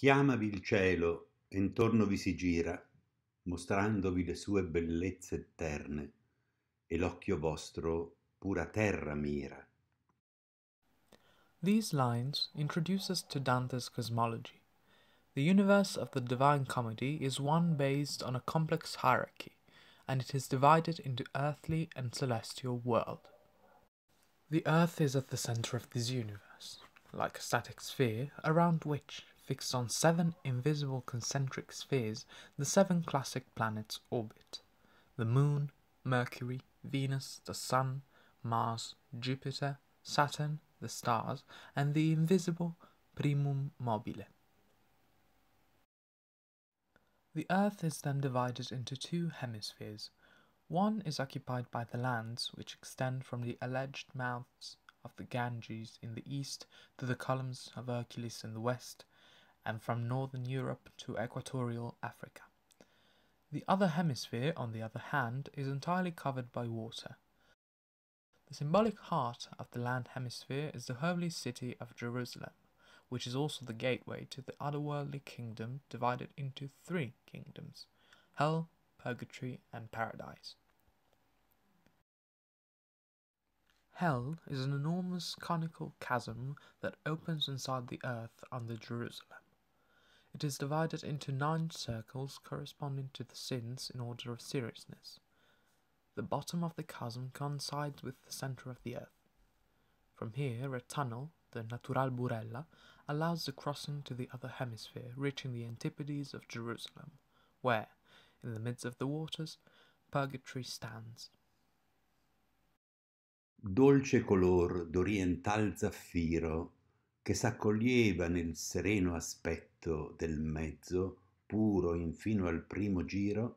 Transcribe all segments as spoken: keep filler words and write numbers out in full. Chiamavi il cielo e intorno vi si gira, mostrandovi le sue bellezze eterne, e l'occhio vostro pura terra mira. These lines introduce us to Dante's cosmology. The universe of the Divine Comedy is one based on a complex hierarchy, and it is divided into earthly and celestial world. The earth is at the center of this universe, like a static sphere, around which, fixed on seven invisible concentric spheres, the seven classic planets orbit. The moon, Mercury, Venus, the sun, Mars, Jupiter, Saturn, the stars, and the invisible primum mobile. The earth is then divided into two hemispheres. One is occupied by the lands which extend from the alleged mouths of the Ganges in the east to the columns of Hercules in the west, and from northern Europe to equatorial Africa. The other hemisphere, on the other hand, is entirely covered by water. The symbolic heart of the land hemisphere is the holy city of Jerusalem, which is also the gateway to the otherworldly kingdom, divided into three kingdoms: Hell, Purgatory, and Paradise. Hell is an enormous conical chasm that opens inside the earth under Jerusalem. It is divided into nine circles corresponding to the sins in order of seriousness. The bottom of the chasm coincides with the centre of the earth. From here, a tunnel, the Natural Burella, allows the crossing to the other hemisphere, reaching the antipodes of Jerusalem, where, in the midst of the waters, Purgatory stands. Dolce color d'oriental zaffiro che s'accoglieva nel sereno aspetto del mezzo, puro infino al primo giro,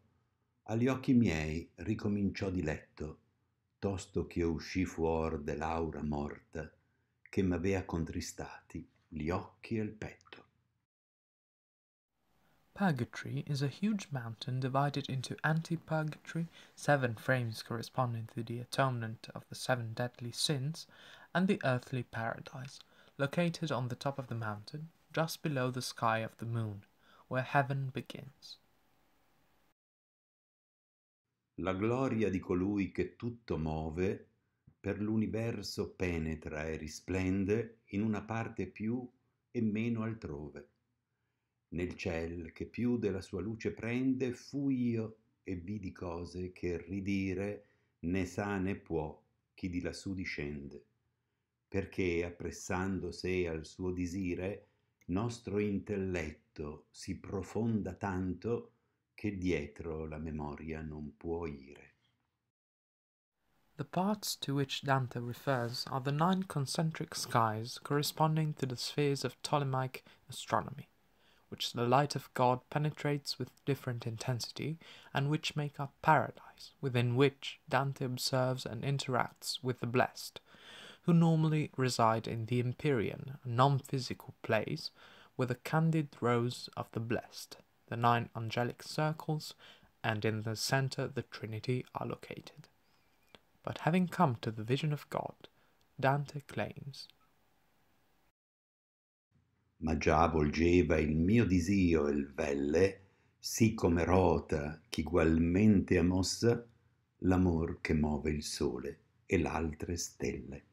agli occhi miei ricominciò di letto, tosto che uscì fuor de l'aura morta che m'avea contristati gli occhi e il petto. Purgatory is a huge mountain divided into Antipurgatory, seven frames corresponding to the atonement of the seven deadly sins, and the earthly Paradise, located on the top of the mountain, just below the sky of the moon, where heaven begins. La gloria di colui che tutto move, per l'universo penetra e risplende in una parte più e meno altrove. Nel ciel che più della sua luce prende, fui io e vidi cose che ridire né sa né può chi di lassù discende, perché appressando sé al suo disire, nostro intelletto si profonda tanto che dietro la memoria non può ire. The parts to which Dante refers are the nine concentric skies corresponding to the spheres of Ptolemaic astronomy, which the light of God penetrates with different intensity, and which make up Paradise, within which Dante observes and interacts with the blessed, who normally reside in the Empyrean, a non-physical place, with a Candid Rose of the blessed, the nine angelic circles, and in the centre the Trinity are located. But having come to the vision of God, Dante claims, ma già volgeva il mio disio e il velle, sì come rota ch'igualmente amossa l'amor che move il sole e l'altre stelle.